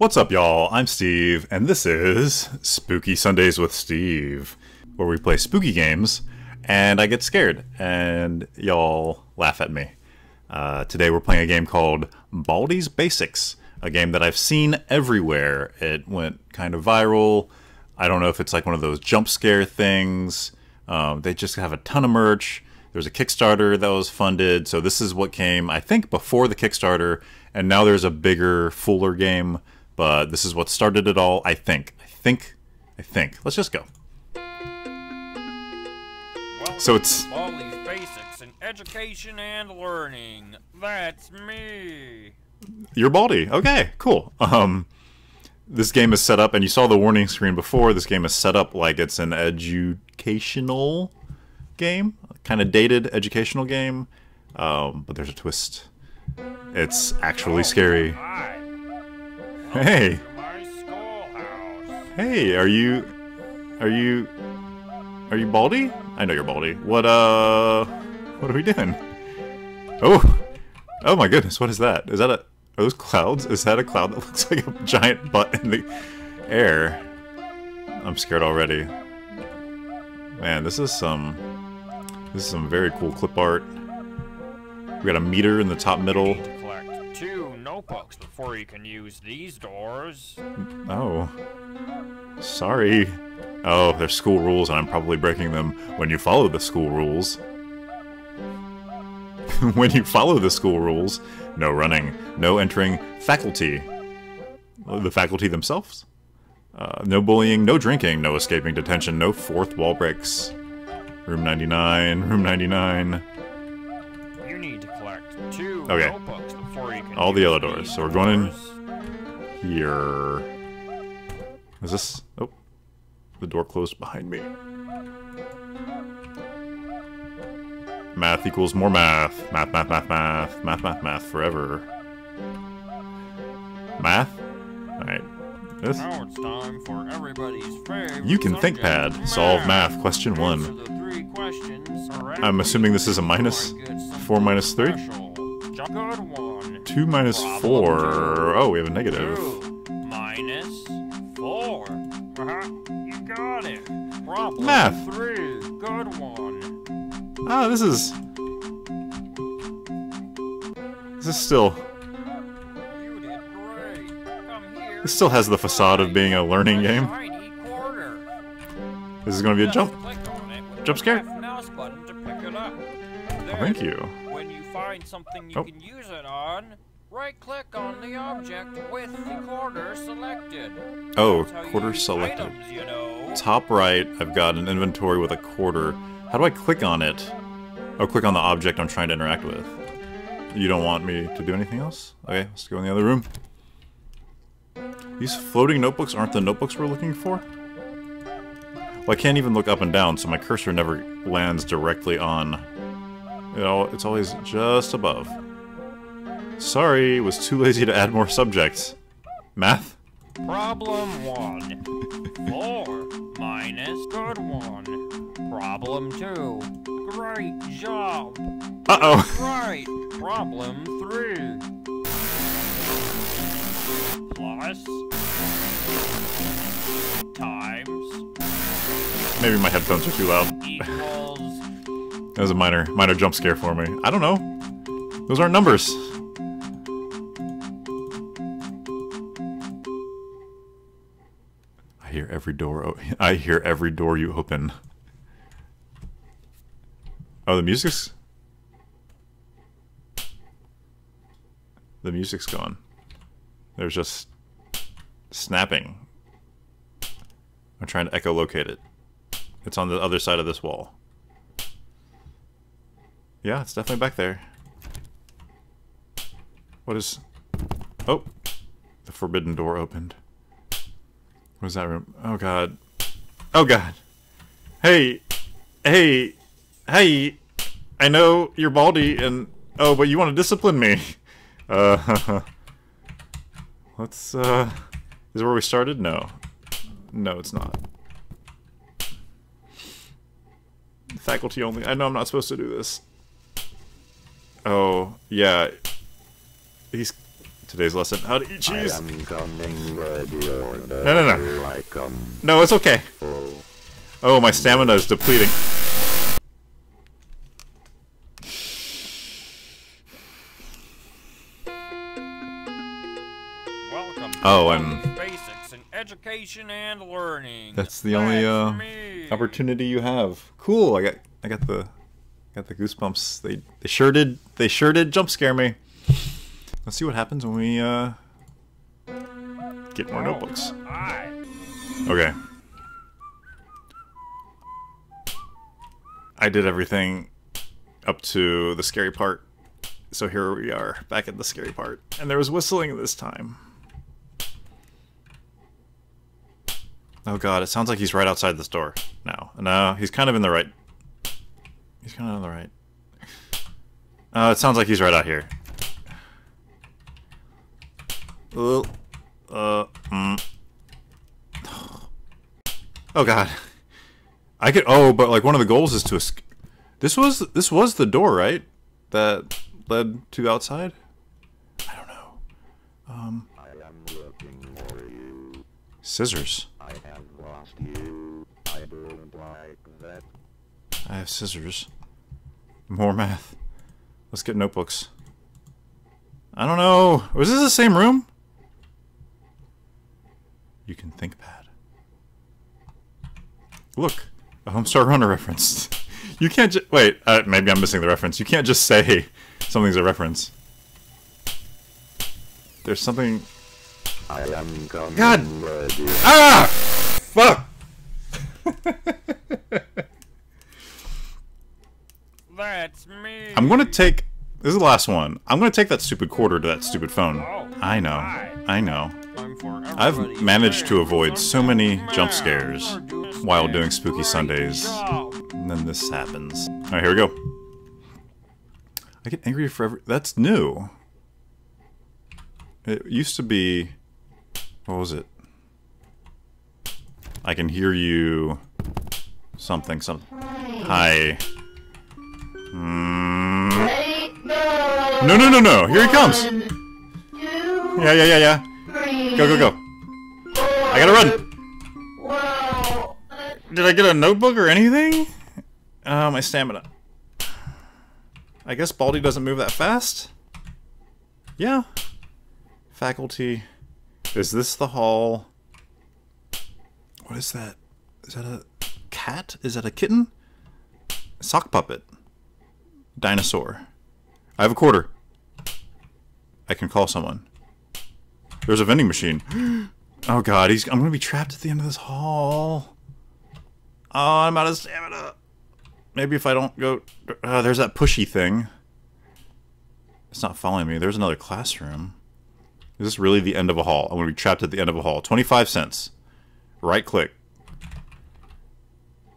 What's up, y'all? I'm Steve, and this is Spooky Sundays with Steve, where we play spooky games, and I get scared, and y'all laugh at me. Today we're playing a game called Baldi's Basics, a game that I've seen everywhere. It went kind of viral. I don't know if it's like one of those jump scare things. They just have a ton of merch. There's a Kickstarter that was funded, so this is what came, I think, before the Kickstarter, and now there's a bigger, fuller game. But this is what started it all, I think. I think. Let's just go. Welcome so it's Baldi's Basics in education and learning. That's me. You're Baldi. Okay, cool. This game is set up, and you saw the warning screen before. This game is set up like it's an educational game, kind of dated educational game. But there's a twist. It's actually scary. Hey. Hey, are you Baldi? I know you're Baldi. What are we doing? Oh my goodness, what is that? Are those clouds? Is that a cloud that looks like a giant butt in the air? I'm scared already. Man, this is some very cool clip art. We got a meter in the top middle. Notebooks before you can use these doors. Oh. Sorry. Oh, there's school rules and I'm probably breaking them. When you follow the school rules. When you follow the school rules, no running, no entering faculty. The faculty themselves? No bullying, no drinking, no escaping detention, no fourth wall breaks. Room 99, room 99. You need to collect 2 notebooks. All the yellow doors. So we're going in here. Is this? Oh, the door closed behind me. Math equals more math. Math, math, math, math, math, math, math forever. Math. All right. This. Now it's time for everybody's favorite. You can think pad. Solve math question 1. I'm assuming this is a minus 4 minus 3. 2 minus 4. Oh, we have a negative. 2 minus 4. You got it. Problem math. 3. Good one. Ah, this is still. You did great. Come here. This still has the facade of being a learning game. This is going to be a jump scare. Oh, thank you. Find something you can use it on. Right-click on the object with the quarter selected. Oh, quarter selected. Items, you know. Top right, I've got an inventory with a quarter. How do I click on it? Oh, click on the object I'm trying to interact with. You don't want me to do anything else? Okay, let's go in the other room. These floating notebooks aren't the notebooks we're looking for? Well, I can't even look up and down, so my cursor never lands directly on. You know, it's always just above. Sorry, was too lazy to add more subjects. Math? Problem 1. 4 minus good one. Problem 2. Great job. Uh-oh. Right. Problem 3. Plus. Times. Maybe my headphones are too loud. Equals. That was a minor jump scare for me. I don't know. Those aren't numbers. I hear every door you open. Oh, the music's gone. There's just snapping. I'm trying to echolocate it. It's on the other side of this wall. Yeah, it's definitely back there. What is... Oh! The forbidden door opened. What is that room? Oh god. Oh god! Hey! Hey! Hey! I know you're Baldi and... Oh, but you want to discipline me! Let's, Is it where we started? No. No, it's not. Faculty only. I know I'm not supposed to do this. Oh, yeah. He's Today's lesson, how to eat cheese. No. No, it's okay. Oh, my stamina is depleting. Welcome to Baldi's Basics in Education and Learning. That's the only opportunity you have. Cool. I got the goosebumps. They sure did jump scare me. Let's see what happens when we get more notebooks. Okay. I did everything up to the scary part, so here we are, back at the scary part. And there was whistling this time. Oh god, it sounds like he's right outside this door now. No, he's kind of in the right. He's kind of on the right. It sounds like he's right out here. Oh god, I could. Oh, but like one of the goals is to escape. This was the door, right? That led to outside. I don't know. I am looking for you. Scissors. I have lost you. I don't like that. I have scissors. More math. Let's get notebooks. I don't know. Was this the same room? You can think bad. Look, a Homestar Runner reference. You can't just wait. Maybe I'm missing the reference. You can't just say something's a reference. There's something. I am coming. God. Ah! Fuck. That's me. I'm gonna take. This is the last one. I'm gonna take that stupid quarter to that stupid phone. I know. I know. I've managed to avoid so many jump scares while doing Spooky Sundays, and then this happens. Alright, here we go. I get angry forever. That's new. It used to be... What was it? I can hear you... Something, something. Hi. No, no, no, no! Here he comes! Yeah, yeah, yeah, yeah. Go, go, go. I gotta run. Did I get a notebook or anything? My stamina. I guess Baldi doesn't move that fast? Yeah. Faculty. Is this the hall? What is that? Is that a cat? Is that a kitten? Sock puppet. Dinosaur. I have a quarter. I can call someone. There's a vending machine. Oh god, I'm gonna be trapped at the end of this hall. Oh, I'm out of stamina. Maybe if I don't go... there's that pushy thing. It's not following me. There's another classroom. Is this really the end of a hall? I'm gonna be trapped at the end of a hall. 25 cents. Right click.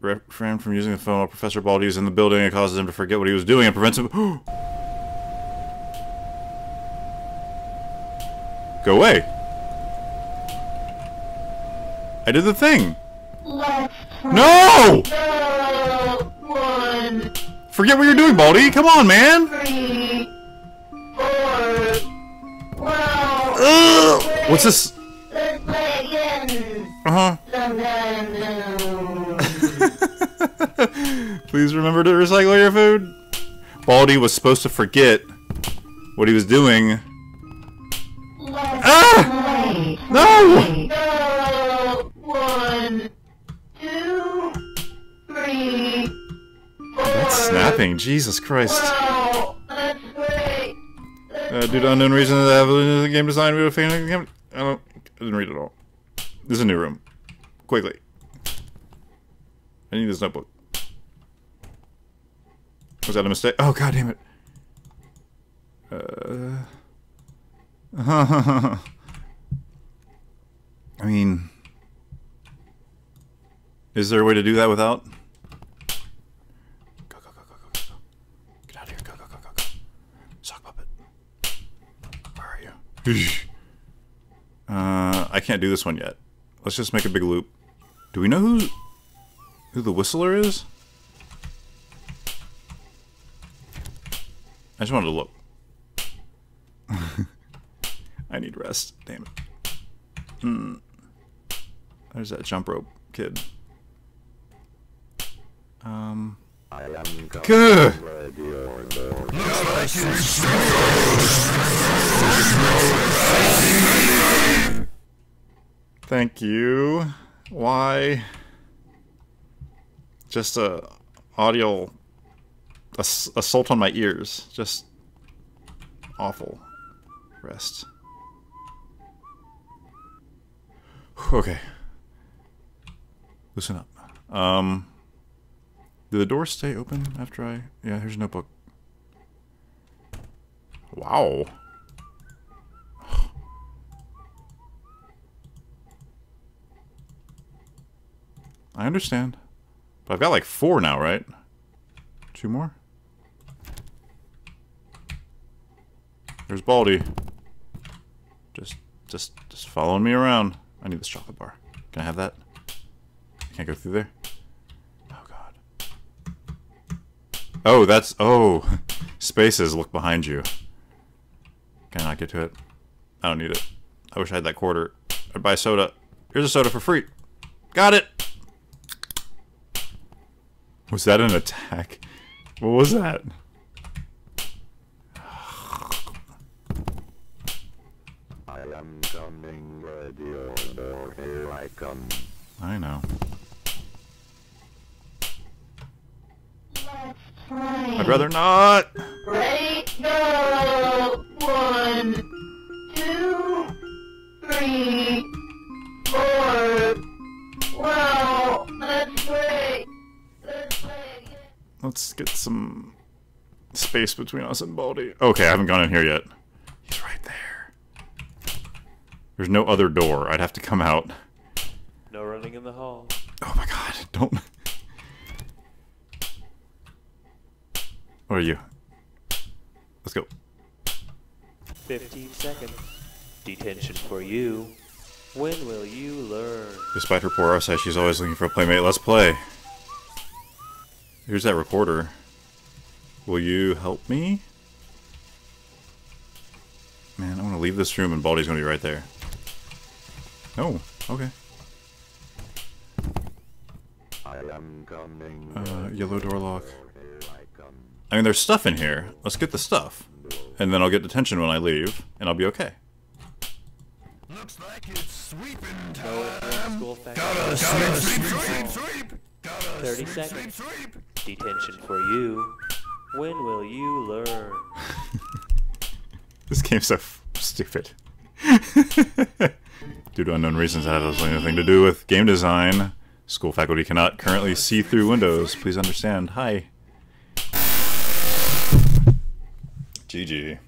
Refrain from using the phone while Professor Baldi is in the building. It causes him to forget what he was doing and prevents him... Go away. I did the thing. No! Forget what you're doing, Baldi. Come on, man. What's this? Please remember to recycle your food. Baldi was supposed to forget what he was doing. Ah! No! 1, 2, 3, 4. That's snapping, Jesus Christ. Due to unknown reasons, the game design, we were failing the game. I didn't read it all. This is a new room. Quickly. I need this notebook. Was that a mistake? Oh, god damn it. I mean, is there a way to do that without? Go, go, go, go, go, go, go. Get out of here. Go, go, go, go, go. Sock puppet. Where are you? I can't do this one yet. Let's just make a big loop. Do we know who the whistler is? I just wanted to look. I need rest. Damn it. There's that jump rope kid. Good. Thank you. Why? Just a audio assault on my ears. Just awful. Rest. Okay. Listen up. Do the doors stay open after I... Yeah, here's a notebook. Wow. I understand. But I've got like 4 now, right? 2 more? There's Baldi. Just following me around. I need this chocolate bar. Can I have that? I can't go through there. Oh, that's... Oh! Spaces, look behind you. Can I not get to it? I don't need it. I wish I had that quarter. I'd buy soda. Here's a soda for free. Got it! Was that an attack? What was that? I am coming, ready order. Here I come. I know. I'd rather not. Ready, go. 1, 2, 3, 4. Wow, let's play. Let's play again. Let's get some space between us and Baldi. Okay, I haven't gone in here yet. He's right there. There's no other door. I'd have to come out. No running in the hall. Oh my God! Don't. Where are you? Let's go. 15-second detention for you. When will you learn? Despite her poor eyesight, she's always looking for a playmate. Let's play. Here's that recorder. Will you help me? Man, I want to leave this room and Baldi's going to be right there. Oh, okay. I am coming. Yellow door lock. I mean, there's stuff in here. Let's get the stuff. And then I'll get detention when I leave, and I'll be okay. Looks like it's sweeping time. Gotta sweep. 30 seconds. Detention for you. When will you learn? This game's so stupid. Due to unknown reasons that has nothing to do with game design, school faculty cannot currently see through windows. Please understand. Hi. GG.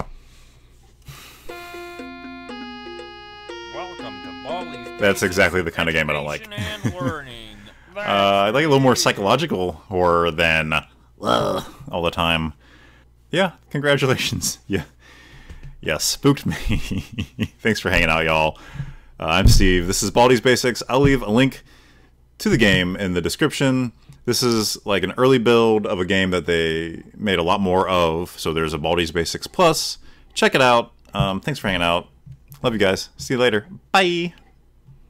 Welcome to That's exactly the kind of game I don't like. I like a little more psychological horror than all the time. Yeah, congratulations. Yeah, spooked me. Thanks for hanging out, y'all. I'm Steve. This is Baldi's Basics. I'll leave a link to the game in the description. This is like an early build of a game that they made a lot more of, so there's a Baldi's Basics Plus. Check it out. Thanks for hanging out. Love you guys. See you later. Bye!